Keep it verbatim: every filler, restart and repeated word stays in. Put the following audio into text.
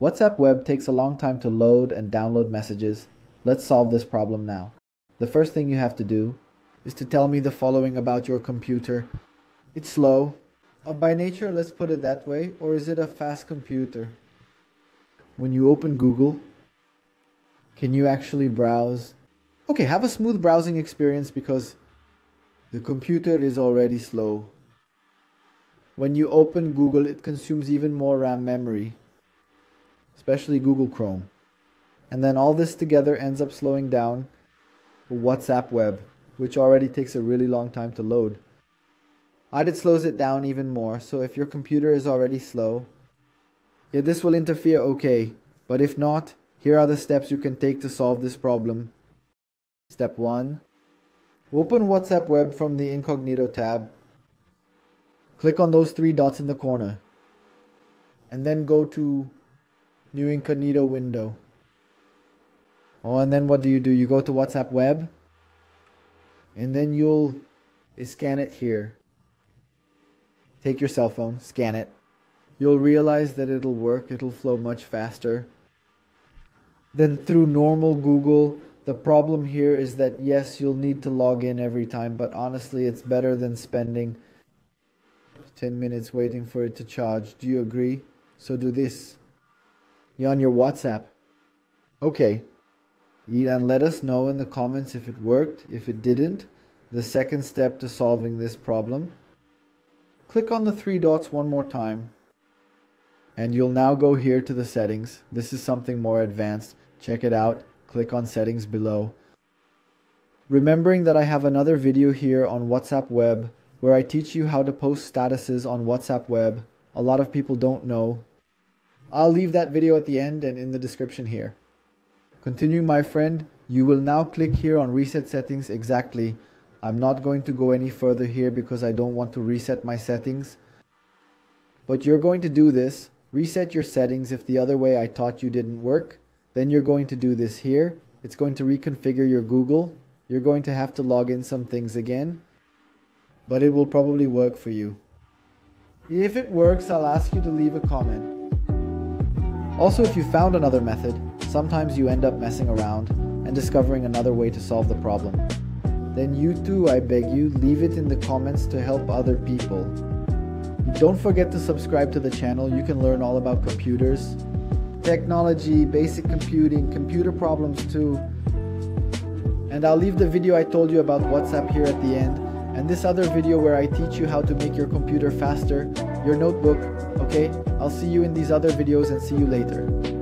WhatsApp Web takes a long time to load and download messages. Let's solve this problem now. The first thing you have to do is to tell me the following about your computer. It's slow. Uh, by nature, let's put it that way, or is it a fast computer? When you open Google, can you actually browse? Okay, have a smooth browsing experience because the computer is already slow. When you open Google, it consumes even more RAM memory, especially Google Chrome. And then all this together ends up slowing down WhatsApp Web, which already takes a really long time to load. Added slows it down even more, so if your computer is already slow, yeah, this will interfere, okay. But if not, here are the steps you can take to solve this problem. Step one, open WhatsApp Web from the Incognito tab. Click on those three dots in the corner. And then go to New Incognito window. Oh, and then what do you do? You go to WhatsApp Web, and then you'll scan it here. Take your cell phone, scan it. You'll realize that it'll work, it'll flow much faster than through normal Google. The problem here is that yes, you'll need to log in every time, but honestly, it's better than spending ten minutes waiting for it to charge. Do you agree? So do this. You're on your WhatsApp. Okay. And let us know in the comments if it worked, if it didn't. The second step to solving this problem. Click on the three dots one more time. And you'll now go here to the settings. This is something more advanced. Check it out. Click on settings below. Remembering that I have another video here on WhatsApp Web where I teach you how to post statuses on WhatsApp Web. A lot of people don't know. I'll leave that video at the end and in the description here. Continue, my friend. You will now click here on reset settings. Exactly. I'm not going to go any further here because I don't want to reset my settings. But you're going to do this. Reset your settings if the other way I taught you didn't work. Then you're going to do this here. It's going to reconfigure your Google. You're going to have to log in some things again, but it will probably work for you. If it works, I'll ask you to leave a comment. Also, if you found another method, sometimes you end up messing around and discovering another way to solve the problem. Then you too, I beg you, leave it in the comments to help other people. Don't forget to subscribe to the channel. You can learn all about computers, technology, basic computing, computer problems too. And I'll leave the video I told you about WhatsApp here at the end, and this other video where I teach you how to make your computer faster, your notebook. Okay, I'll see you in these other videos and see you later.